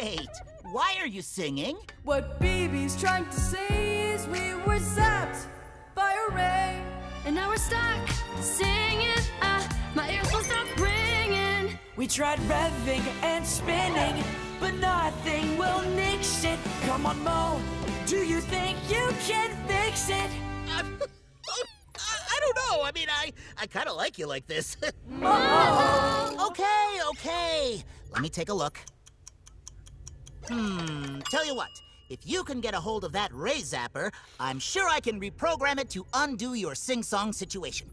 Wait, why are you singing? What BB's trying to say is we were zapped by a ray, and now we're stuck singing. My ears won't stop ringing. We tried revving and spinning, but nothing will nix it. Come on, Mo, do you think you can fix it? I don't know. I mean, I kind of like you like this. Mo! Okay. Let me take a look. Tell you what. If you can get a hold of that ray zapper, I'm sure I can reprogram it to undo your sing-song situation.